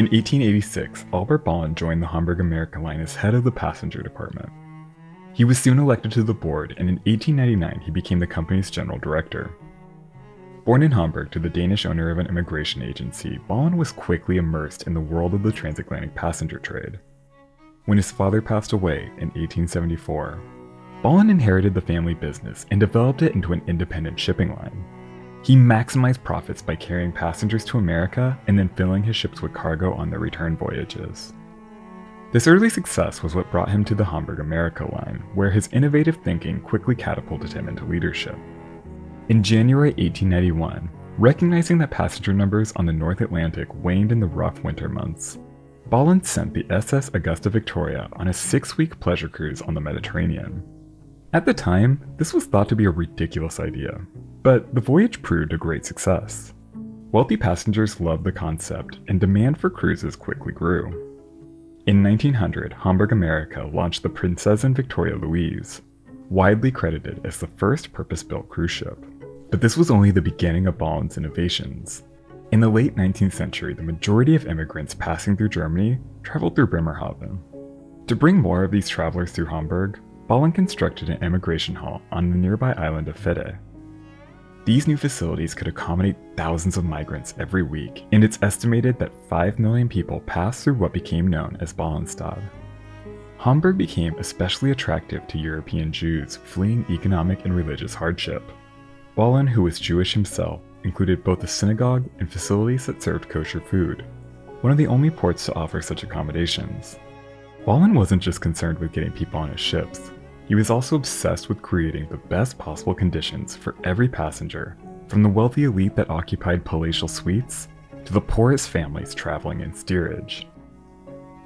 In 1886, Albert Ballin joined the Hamburg American Line as head of the passenger department. He was soon elected to the board, and in 1899 he became the company's general director. Born in Hamburg to the Danish owner of an immigration agency, Ballin was quickly immersed in the world of the transatlantic passenger trade. When his father passed away in 1874, Ballin inherited the family business and developed it into an independent shipping line. He maximized profits by carrying passengers to America and then filling his ships with cargo on their return voyages. This early success was what brought him to the Hamburg America Line, where his innovative thinking quickly catapulted him into leadership. In January 1891, recognizing that passenger numbers on the North Atlantic waned in the rough winter months, Ballin sent the SS Augusta Victoria on a 6-week pleasure cruise on the Mediterranean. At the time, this was thought to be a ridiculous idea, but the voyage proved a great success. Wealthy passengers loved the concept, and demand for cruises quickly grew. In 1900, Hamburg America launched the Prinzessin Victoria Louise, widely credited as the first purpose-built cruise ship. But this was only the beginning of Ballin's innovations. In the late 19th century, the majority of immigrants passing through Germany traveled through Bremerhaven. To bring more of these travelers through Hamburg, Ballin constructed an immigration hall on the nearby island of Fede. These new facilities could accommodate thousands of migrants every week, and it's estimated that 5 million people passed through what became known as Ballinstadt. Hamburg became especially attractive to European Jews fleeing economic and religious hardship. Ballin, who was Jewish himself, included both a synagogue and facilities that served kosher food, one of the only ports to offer such accommodations. Ballin wasn't just concerned with getting people on his ships, he was also obsessed with creating the best possible conditions for every passenger, from the wealthy elite that occupied palatial suites to the poorest families traveling in steerage.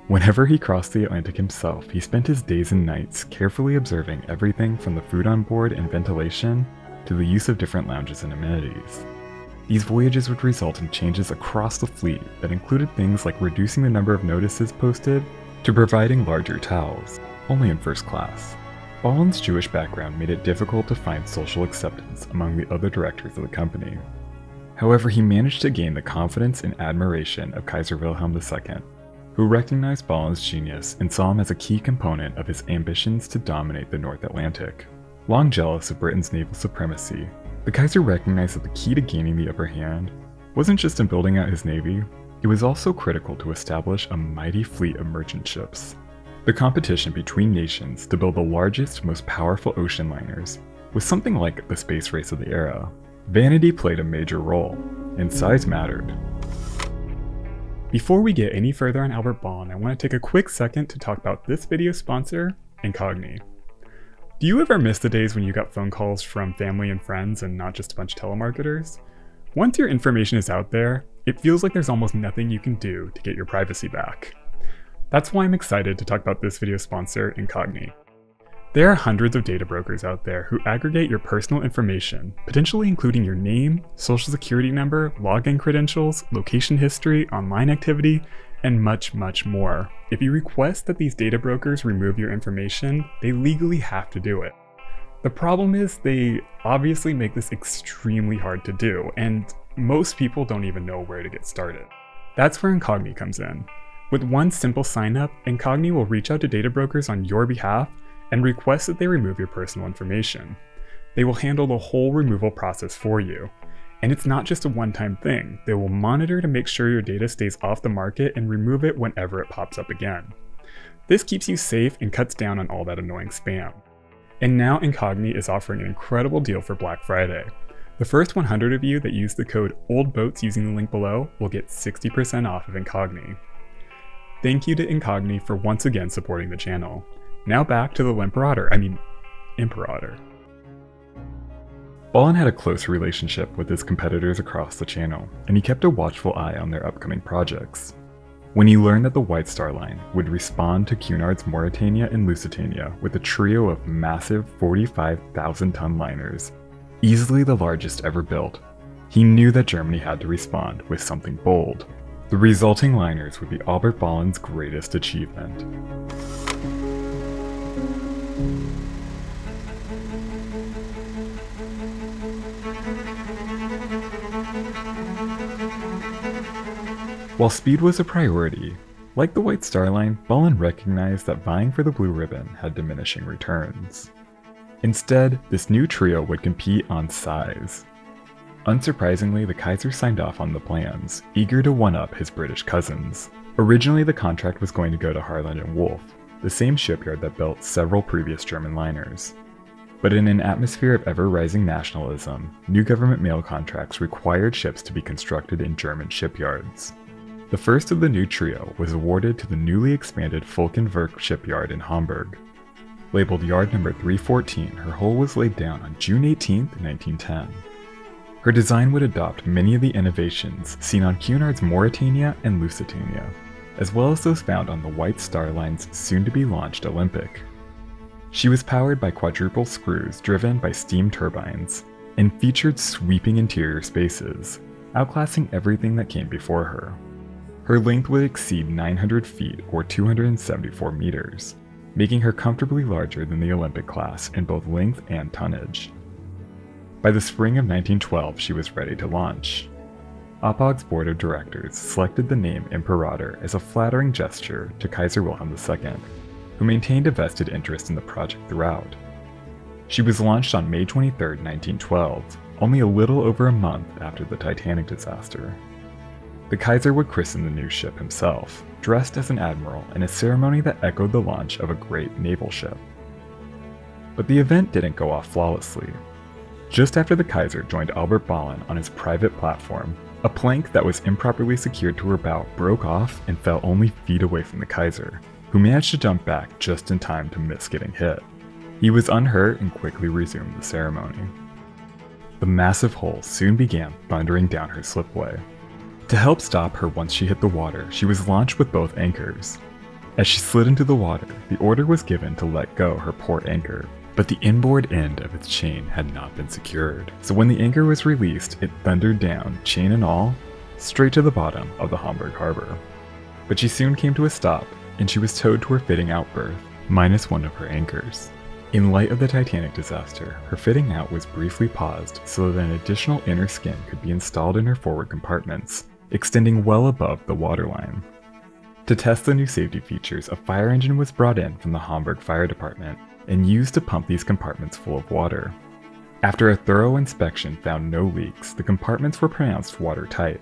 Whenever he crossed the Atlantic himself, he spent his days and nights carefully observing everything from the food on board and ventilation to the use of different lounges and amenities. These voyages would result in changes across the fleet that included things like reducing the number of notices posted to providing larger towels, only in first class. Ballin's Jewish background made it difficult to find social acceptance among the other directors of the company. However, he managed to gain the confidence and admiration of Kaiser Wilhelm II, who recognized Ballin's genius and saw him as a key component of his ambitions to dominate the North Atlantic. Long jealous of Britain's naval supremacy, the Kaiser recognized that the key to gaining the upper hand wasn't just in building out his navy, it was also critical to establish a mighty fleet of merchant ships. The competition between nations to build the largest, most powerful ocean liners was something like the space race of the era. Vanity played a major role, and size mattered. Before we get any further on Albert Ballin, I want to take a quick second to talk about this video sponsor, Incogni. Do you ever miss the days when you got phone calls from family and friends and not just a bunch of telemarketers? Once your information is out there, it feels like there's almost nothing you can do to get your privacy back. That's why I'm excited to talk about this video sponsor, Incogni. There are hundreds of data brokers out there who aggregate your personal information, potentially including your name, social security number, login credentials, location history, online activity, and much, much more. If you request that these data brokers remove your information, they legally have to do it. The problem is they obviously make this extremely hard to do, and most people don't even know where to get started. That's where Incogni comes in. With one simple sign-up, Incogni will reach out to data brokers on your behalf and request that they remove your personal information. They will handle the whole removal process for you. And it's not just a one-time thing. They will monitor to make sure your data stays off the market and remove it whenever it pops up again. This keeps you safe and cuts down on all that annoying spam. And now Incogni is offering an incredible deal for Black Friday. The first 100 of you that use the code OLDBOATS using the link below will get 60% off of Incogni. Thank you to Incogni for once again supporting the channel. Now back to the Imperator. Ballin had a close relationship with his competitors across the channel, and he kept a watchful eye on their upcoming projects. When he learned that the White Star Line would respond to Cunard's Mauritania and Lusitania with a trio of massive 45,000-ton liners, easily the largest ever built, he knew that Germany had to respond with something bold. The resulting liners would be Albert Ballin's greatest achievement. While speed was a priority, like the White Star Line, Ballin recognized that vying for the Blue Ribbon had diminishing returns. Instead, this new trio would compete on size. Unsurprisingly, the Kaiser signed off on the plans, eager to one-up his British cousins. Originally, the contract was going to go to Harland and Wolff, the same shipyard that built several previous German liners. But in an atmosphere of ever-rising nationalism, new government mail contracts required ships to be constructed in German shipyards. The first of the new trio was awarded to the newly expanded Vulcanwerk shipyard in Hamburg. Labeled yard number 314, her hull was laid down on June 18, 1910. Her design would adopt many of the innovations seen on Cunard's Mauritania and Lusitania, as well as those found on the White Star Line's soon-to-be-launched Olympic. She was powered by quadruple screws driven by steam turbines, and featured sweeping interior spaces, outclassing everything that came before her. Her length would exceed 900 feet or 274 meters, making her comfortably larger than the Olympic class in both length and tonnage. By the spring of 1912, she was ready to launch. HAPAG's board of directors selected the name Imperator as a flattering gesture to Kaiser Wilhelm II, who maintained a vested interest in the project throughout. She was launched on May 23, 1912, only a little over a month after the Titanic disaster. The Kaiser would christen the new ship himself, dressed as an admiral in a ceremony that echoed the launch of a great naval ship. But the event didn't go off flawlessly. Just after the Kaiser joined Albert Ballin on his private platform, a plank that was improperly secured to her bow broke off and fell only feet away from the Kaiser, who managed to jump back just in time to miss getting hit. He was unhurt and quickly resumed the ceremony. The massive hull soon began thundering down her slipway. To help stop her once she hit the water, she was launched with both anchors. As she slid into the water, the order was given to let go her port anchor, but the inboard end of its chain had not been secured. So when the anchor was released, it thundered down, chain and all, straight to the bottom of the Hamburg harbor. But she soon came to a stop, and she was towed to her fitting out berth, minus one of her anchors. In light of the Titanic disaster, her fitting out was briefly paused so that an additional inner skin could be installed in her forward compartments, extending well above the waterline. To test the new safety features, a fire engine was brought in from the Hamburg Fire Department and used to pump these compartments full of water. After a thorough inspection found no leaks, the compartments were pronounced watertight,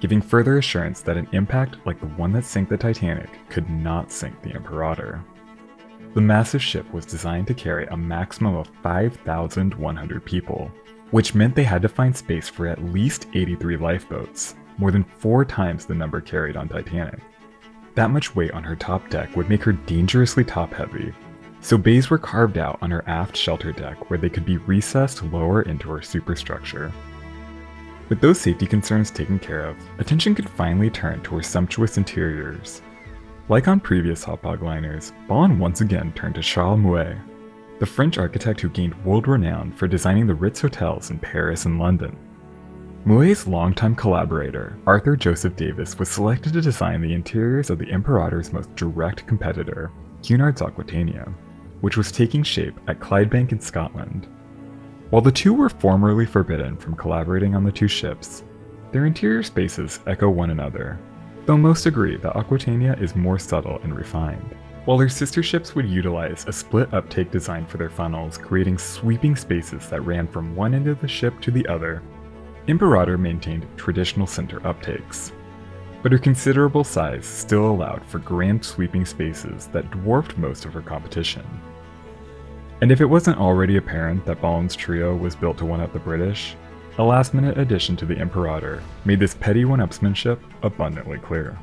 giving further assurance that an impact like the one that sank the Titanic could not sink the Imperator. The massive ship was designed to carry a maximum of 5,100 people, which meant they had to find space for at least 83 lifeboats, more than 4 times the number carried on Titanic. That much weight on her top deck would make her dangerously top-heavy, so bays were carved out on her aft shelter deck where they could be recessed lower into her superstructure. With those safety concerns taken care of, attention could finally turn to her sumptuous interiors. Like on previous HAPAG liners, Ballin once again turned to Charles Mouet, the French architect who gained world renown for designing the Ritz Hotels in Paris and London. Mouet's longtime collaborator, Arthur Joseph Davis, was selected to design the interiors of the Imperator's most direct competitor, Cunard's Aquitania, which was taking shape at Clydebank in Scotland. While the two were formerly forbidden from collaborating on the two ships, their interior spaces echo one another, though most agree that Aquitania is more subtle and refined. While their sister ships would utilize a split uptake design for their funnels, creating sweeping spaces that ran from one end of the ship to the other, Imperator maintained traditional center uptakes, but her considerable size still allowed for grand sweeping spaces that dwarfed most of her competition. And if it wasn't already apparent that Ballin's trio was built to one-up the British, a last-minute addition to the Imperator made this petty one-upsmanship abundantly clear.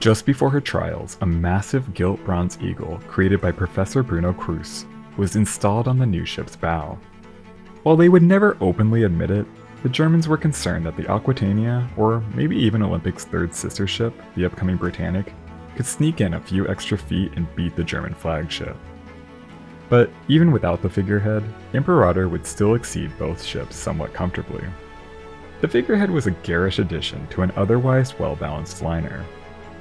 Just before her trials, a massive gilt bronze eagle created by Professor Bruno Kruse was installed on the new ship's bow. While they would never openly admit it, the Germans were concerned that the Aquitania, or maybe even Olympic's third sister ship, the upcoming Britannic, could sneak in a few extra feet and beat the German flagship. But even without the figurehead, Imperator would still exceed both ships somewhat comfortably. The figurehead was a garish addition to an otherwise well-balanced liner.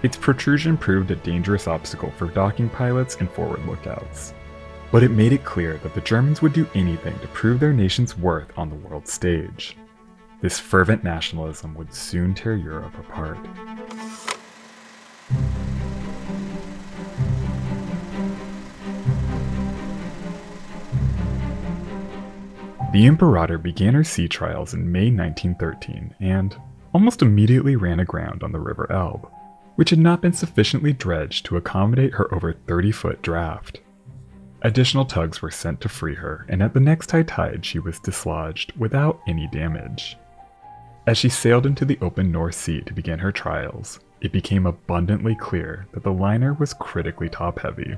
Its protrusion proved a dangerous obstacle for docking pilots and forward lookouts. But it made it clear that the Germans would do anything to prove their nation's worth on the world stage. This fervent nationalism would soon tear Europe apart. The Imperator began her sea trials in May 1913 and almost immediately ran aground on the River Elbe, which had not been sufficiently dredged to accommodate her over 30-foot draft. Additional tugs were sent to free her, and at the next high tide she was dislodged without any damage. As she sailed into the open North Sea to begin her trials, it became abundantly clear that the liner was critically top-heavy.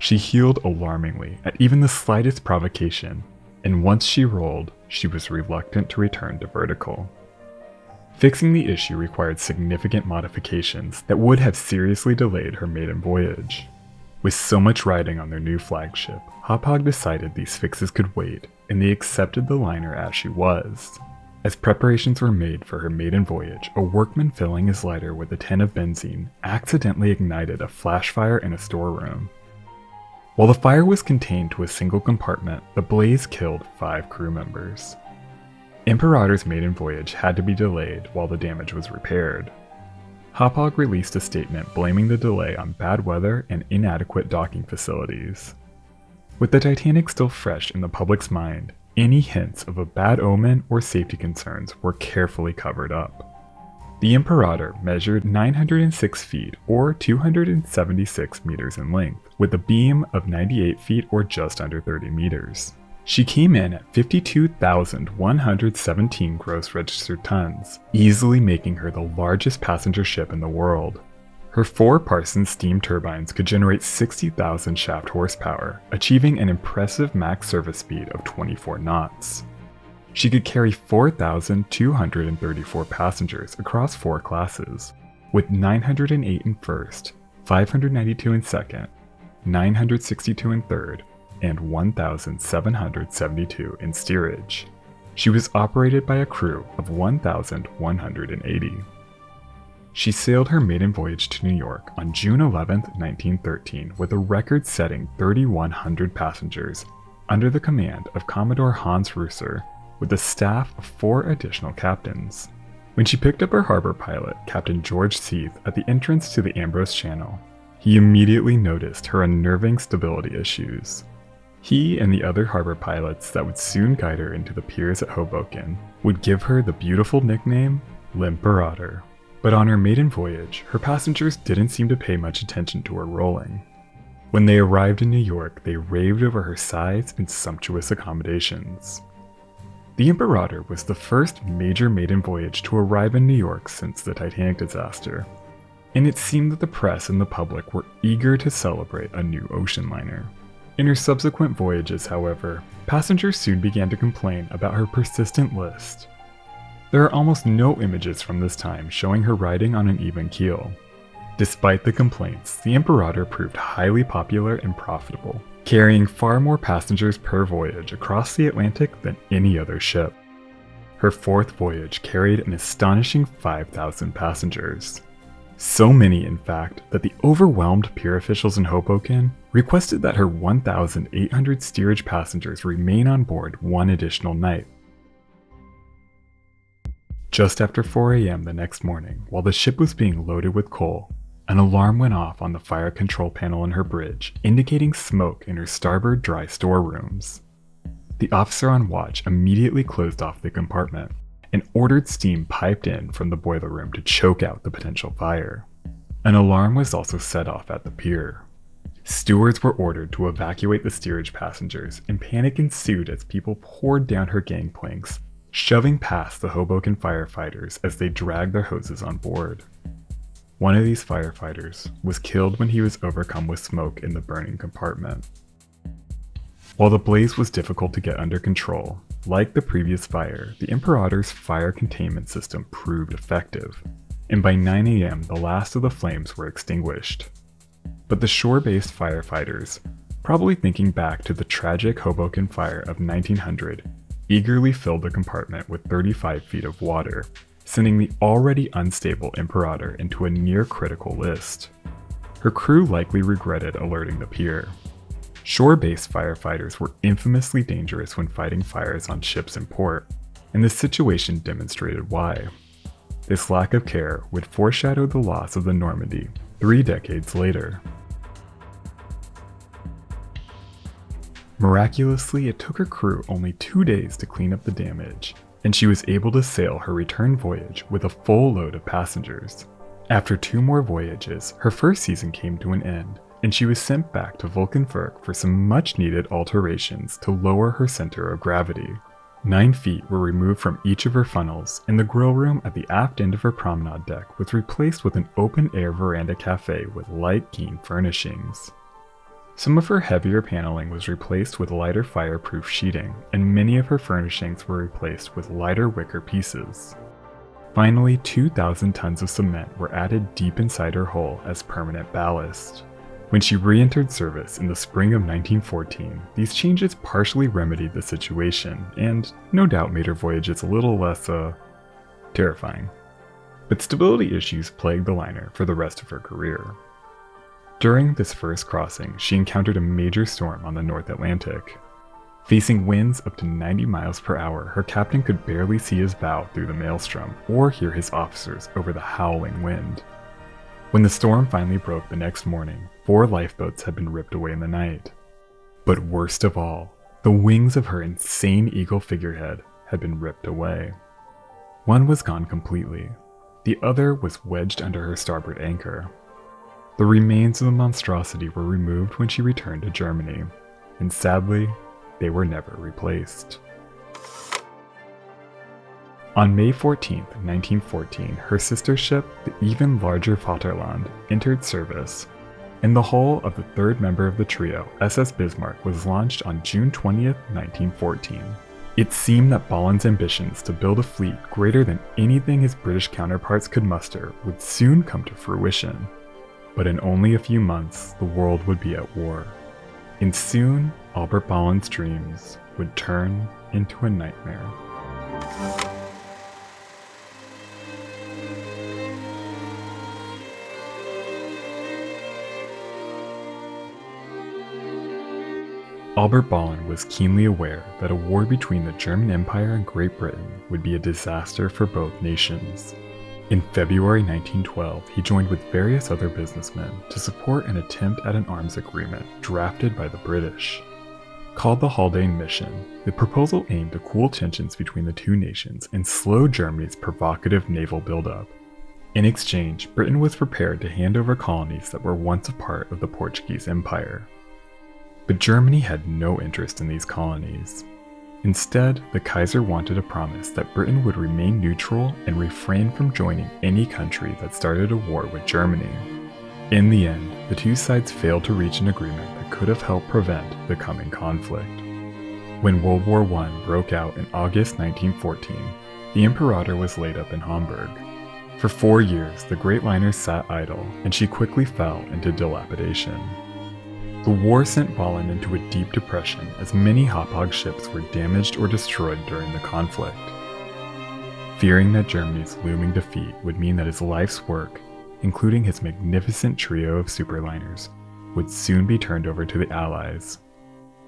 She heeled alarmingly at even the slightest provocation, and once she rolled, she was reluctant to return to vertical. Fixing the issue required significant modifications that would have seriously delayed her maiden voyage. With so much riding on their new flagship, HAPAG decided these fixes could wait, and they accepted the liner as she was. As preparations were made for her maiden voyage, a workman filling his lighter with a tin of benzene accidentally ignited a flash fire in a storeroom. While the fire was contained to a single compartment, the blaze killed 5 crew members. Imperator's maiden voyage had to be delayed while the damage was repaired. HAPAG released a statement blaming the delay on bad weather and inadequate docking facilities. With the Titanic still fresh in the public's mind, any hints of a bad omen or safety concerns were carefully covered up. The Imperator measured 906 feet or 276 meters in length, with a beam of 98 feet or just under 30 meters. She came in at 52,117 gross registered tons, easily making her the largest passenger ship in the world. Her 4 Parsons steam turbines could generate 60,000 shaft horsepower, achieving an impressive max service speed of 24 knots. She could carry 4,234 passengers across 4 classes, with 908 in first, 592 in second, 962 in third, and 1,772 in steerage. She was operated by a crew of 1,180. She sailed her maiden voyage to New York on June 11, 1913 with a record-setting 3,100 passengers under the command of Commodore Hans Reusser, with a staff of 4 additional captains. When she picked up her harbor pilot, Captain George Seath, at the entrance to the Ambrose Channel, he immediately noticed her unnerving stability issues. He and the other harbor pilots that would soon guide her into the piers at Hoboken would give her the beautiful nickname L'Imperator. But on her maiden voyage, her passengers didn't seem to pay much attention to her rolling. When they arrived in New York, they raved over her size and sumptuous accommodations. The Imperator was the first major maiden voyage to arrive in New York since the Titanic disaster, and it seemed that the press and the public were eager to celebrate a new ocean liner. In her subsequent voyages, however, passengers soon began to complain about her persistent list. There are almost no images from this time showing her riding on an even keel. Despite the complaints, the Imperator proved highly popular and profitable, carrying far more passengers per voyage across the Atlantic than any other ship. Her 4th voyage carried an astonishing 5,000 passengers. So many, in fact, that the overwhelmed pier officials in Hoboken requested that her 1,800 steerage passengers remain on board one additional night. Just after 4 a.m. the next morning, while the ship was being loaded with coal, an alarm went off on the fire control panel in her bridge, indicating smoke in her starboard dry storerooms. The officer on watch immediately closed off the compartment and ordered steam piped in from the boiler room to choke out the potential fire. An alarm was also set off at the pier. Stewards were ordered to evacuate the steerage passengers, and panic ensued as people poured down her gangplanks, shoving past the Hoboken firefighters as they dragged their hoses on board. One of these firefighters was killed when he was overcome with smoke in the burning compartment. While the blaze was difficult to get under control, like the previous fire, the Imperator's fire containment system proved effective, and by 9 a.m. the last of the flames were extinguished. But the shore-based firefighters, probably thinking back to the tragic Hoboken fire of 1900, eagerly filled the compartment with 35 feet of water, sending the already unstable Imperator into a near-critical list. Her crew likely regretted alerting the pier. Shore-based firefighters were infamously dangerous when fighting fires on ships in port, and this situation demonstrated why. This lack of care would foreshadow the loss of the Normandy 3 decades later. Miraculously, it took her crew only 2 days to clean up the damage, and she was able to sail her return voyage with a full load of passengers. After 2 more voyages, her first season came to an end, and she was sent back to Vulcanwerk for some much-needed alterations to lower her center of gravity. 9 feet were removed from each of her funnels, and the grill room at the aft end of her promenade deck was replaced with an open-air veranda cafe with light keen furnishings. Some of her heavier paneling was replaced with lighter fireproof sheeting, and many of her furnishings were replaced with lighter wicker pieces. Finally, 2,000 tons of cement were added deep inside her hull as permanent ballast. When she re-entered service in the spring of 1914, these changes partially remedied the situation, and no doubt made her voyages a little less, terrifying. But stability issues plagued the liner for the rest of her career. During this first crossing, she encountered a major storm on the North Atlantic. Facing winds up to 90 miles per hour, her captain could barely see his bow through the maelstrom or hear his officers over the howling wind. When the storm finally broke the next morning, 4 lifeboats had been ripped away in the night. But worst of all, the wings of her insane eagle figurehead had been ripped away. One was gone completely. The other was wedged under her starboard anchor. The remains of the monstrosity were removed when she returned to Germany, and sadly, they were never replaced. On May 14, 1914, her sister ship, the even larger Vaterland, entered service, and the hull of the third member of the trio, SS Bismarck, was launched on June 20, 1914. It seemed that Ballin's ambitions to build a fleet greater than anything his British counterparts could muster would soon come to fruition. But in only a few months, the world would be at war, and soon Albert Ballin's dreams would turn into a nightmare. Albert Ballin was keenly aware that a war between the German Empire and Great Britain would be a disaster for both nations. In February 1912, he joined with various other businessmen to support an attempt at an arms agreement drafted by the British. Called the Haldane Mission, the proposal aimed to cool tensions between the two nations and slow Germany's provocative naval buildup. In exchange, Britain was prepared to hand over colonies that were once a part of the Portuguese Empire. But Germany had no interest in these colonies. Instead, the Kaiser wanted a promise that Britain would remain neutral and refrain from joining any country that started a war with Germany. In the end, the two sides failed to reach an agreement that could have helped prevent the coming conflict. When World War I broke out in August 1914, the Imperator was laid up in Hamburg. For 4 years, the great liner sat idle, and she quickly fell into dilapidation. The war sent Ballin into a deep depression as many HAPAG ships were damaged or destroyed during the conflict. Fearing that Germany's looming defeat would mean that his life's work, including his magnificent trio of superliners, would soon be turned over to the Allies,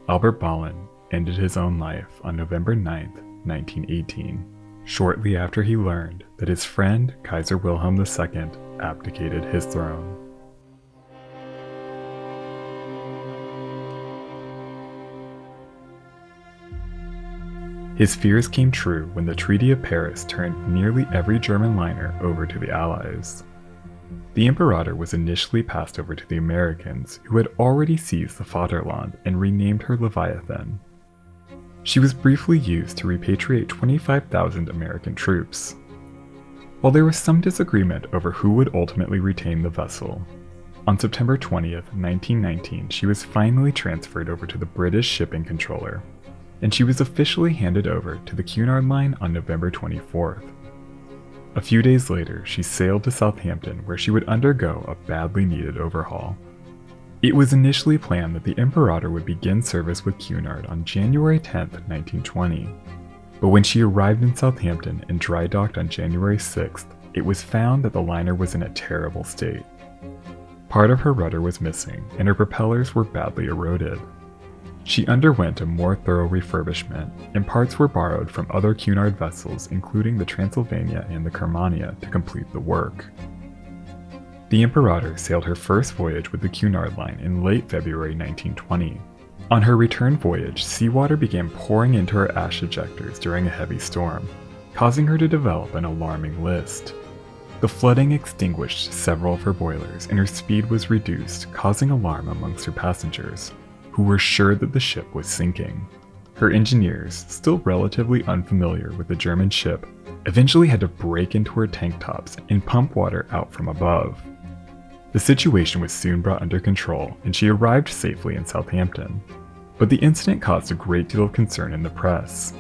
Albert Ballin ended his own life on November 9, 1918, shortly after he learned that his friend Kaiser Wilhelm II abdicated his throne. His fears came true when the Treaty of Paris turned nearly every German liner over to the Allies. The Imperator was initially passed over to the Americans, who had already seized the Vaterland and renamed her Leviathan. She was briefly used to repatriate 25,000 American troops. While there was some disagreement over who would ultimately retain the vessel, on September 20th, 1919, she was finally transferred over to the British shipping controller, and she was officially handed over to the Cunard Line on November 24th. A few days later, she sailed to Southampton, where she would undergo a badly needed overhaul. It was initially planned that the Imperator would begin service with Cunard on January 10th, 1920. But when she arrived in Southampton and dry docked on January 6th, it was found that the liner was in a terrible state. Part of her rudder was missing, and her propellers were badly eroded. She underwent a more thorough refurbishment, and parts were borrowed from other Cunard vessels, including the Transylvania and the Germania, to complete the work. The Imperator sailed her first voyage with the Cunard Line in late February 1920. On her return voyage, seawater began pouring into her ash ejectors during a heavy storm, causing her to develop an alarming list. The flooding extinguished several of her boilers and her speed was reduced, causing alarm amongst her passengers, who were sure that the ship was sinking. Her engineers, still relatively unfamiliar with the German ship, eventually had to break into her tank tops and pump water out from above. The situation was soon brought under control and she arrived safely in Southampton. But the incident caused a great deal of concern in the press.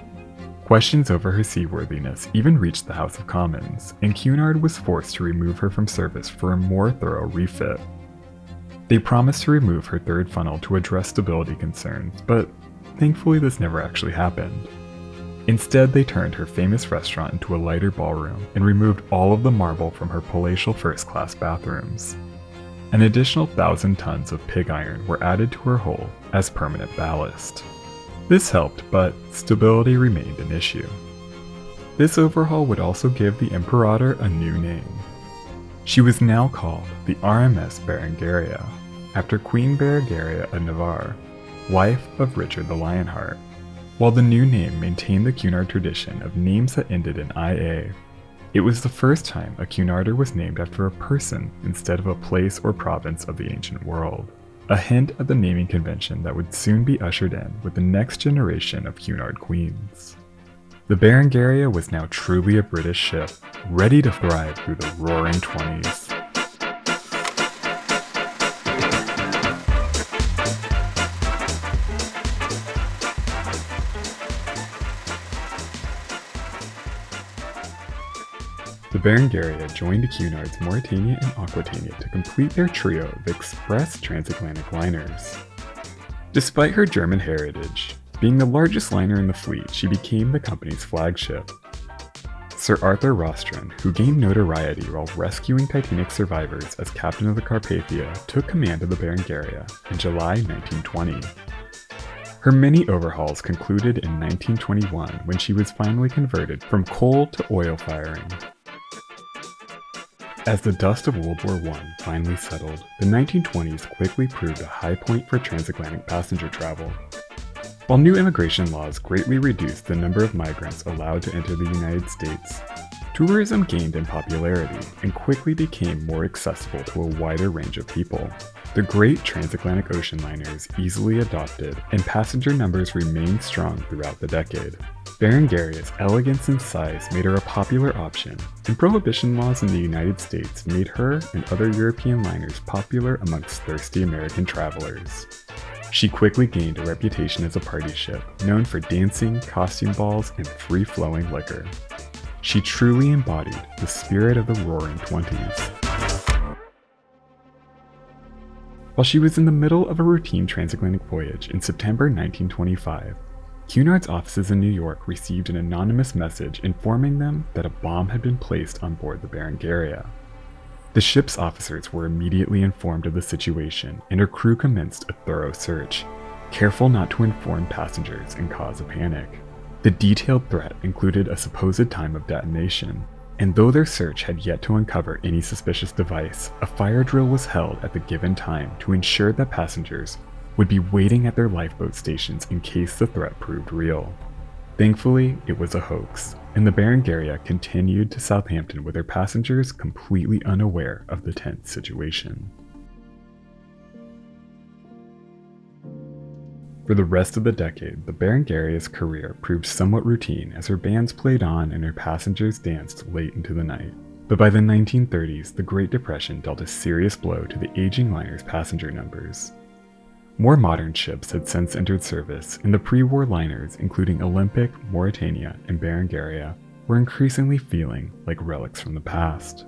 Questions over her seaworthiness even reached the House of Commons, and Cunard was forced to remove her from service for a more thorough refit. They promised to remove her third funnel to address stability concerns, but thankfully this never actually happened. Instead, they turned her famous restaurant into a lighter ballroom and removed all of the marble from her palatial first-class bathrooms. An additional 1,000 tons of pig iron were added to her hull as permanent ballast. This helped, but stability remained an issue. This overhaul would also give the Imperator a new name. She was now called the RMS Berengaria, after Queen Berengaria of Navarre, wife of Richard the Lionheart. While the new name maintained the Cunard tradition of names that ended in IA, it was the first time a Cunarder was named after a person instead of a place or province of the ancient world, a hint at the naming convention that would soon be ushered in with the next generation of Cunard queens. The Berengaria was now truly a British ship, ready to thrive through the roaring 20s. The Berengaria joined Cunard's Mauritania and Aquitania to complete their trio of express transatlantic liners. Despite her German heritage, being the largest liner in the fleet, she became the company's flagship. Sir Arthur Rostron, who gained notoriety while rescuing Titanic survivors as captain of the Carpathia, took command of the Berengaria in July 1920. Her many overhauls concluded in 1921 when she was finally converted from coal to oil firing. As the dust of World War I finally settled, the 1920s quickly proved a high point for transatlantic passenger travel. While new immigration laws greatly reduced the number of migrants allowed to enter the United States, tourism gained in popularity and quickly became more accessible to a wider range of people. The great transatlantic ocean liners easily adopted, and passenger numbers remained strong throughout the decade. Berengaria's elegance and size made her a popular option, and prohibition laws in the United States made her and other European liners popular amongst thirsty American travelers. She quickly gained a reputation as a party ship, known for dancing, costume balls, and free-flowing liquor. She truly embodied the spirit of the Roaring Twenties. While she was in the middle of a routine transatlantic voyage in September 1925, Cunard's offices in New York received an anonymous message informing them that a bomb had been placed on board the Berengaria. The ship's officers were immediately informed of the situation, and her crew commenced a thorough search, careful not to inform passengers and cause a panic. The detailed threat included a supposed time of detonation, and though their search had yet to uncover any suspicious device, a fire drill was held at the given time to ensure that passengers would be waiting at their lifeboat stations in case the threat proved real. Thankfully, it was a hoax, and the Berengaria continued to Southampton with her passengers completely unaware of the tense situation. For the rest of the decade, the Berengaria's career proved somewhat routine as her bands played on and her passengers danced late into the night. But by the 1930s, the Great Depression dealt a serious blow to the aging liner's passenger numbers. More modern ships had since entered service, and the pre-war liners, including Olympic, Mauritania, and Berengaria, were increasingly feeling like relics from the past.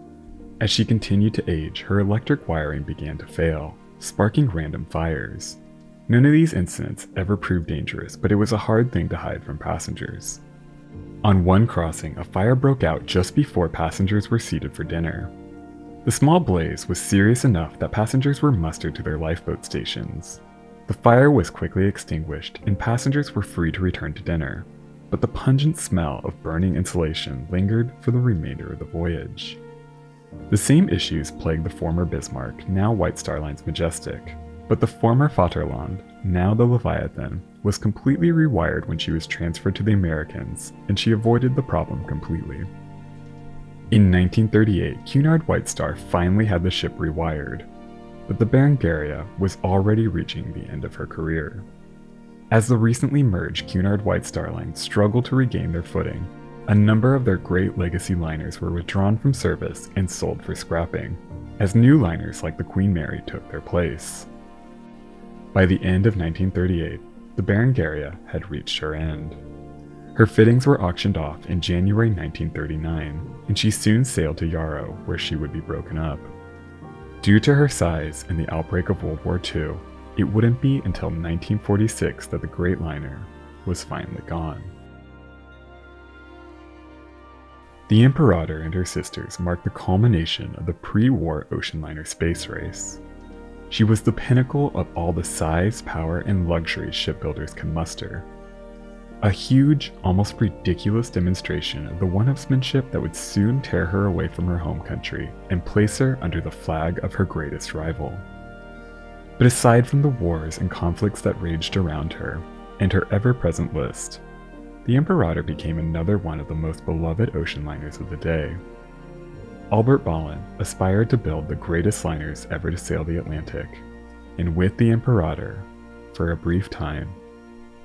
As she continued to age, her electric wiring began to fail, sparking random fires. None of these incidents ever proved dangerous, but it was a hard thing to hide from passengers. On one crossing, a fire broke out just before passengers were seated for dinner. The small blaze was serious enough that passengers were mustered to their lifeboat stations. The fire was quickly extinguished, and passengers were free to return to dinner, but the pungent smell of burning insulation lingered for the remainder of the voyage. The same issues plagued the former Bismarck, now White Star Line's Majestic, But the former Vaterland, now the Leviathan, was completely rewired when she was transferred to the Americans, and she avoided the problem completely. In 1938, Cunard White Star finally had the ship rewired, but the Berengaria was already reaching the end of her career. As the recently merged Cunard White Star Line struggled to regain their footing, a number of their great legacy liners were withdrawn from service and sold for scrapping, as new liners like the Queen Mary took their place. By the end of 1938, the Berengaria had reached her end. Her fittings were auctioned off in January 1939, and she soon sailed to Yarrow, where she would be broken up. Due to her size and the outbreak of World War II, it wouldn't be until 1946 that the great liner was finally gone. The Imperator and her sisters marked the culmination of the pre-war ocean liner space race. She was the pinnacle of all the size, power, and luxury shipbuilders could muster. A huge, almost ridiculous demonstration of the one-upsmanship that would soon tear her away from her home country and place her under the flag of her greatest rival. But aside from the wars and conflicts that raged around her, and her ever-present list, the Imperator became another one of the most beloved ocean liners of the day. Albert Ballin aspired to build the greatest liners ever to sail the Atlantic, and with the Imperator, for a brief time,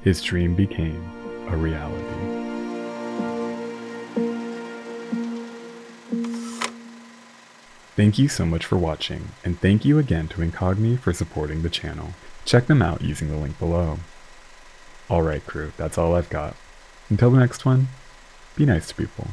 his dream became a reality. Thank you so much for watching, and thank you again to Incogni for supporting the channel. Check them out using the link below. Alright crew, that's all I've got. Until the next one, be nice to people.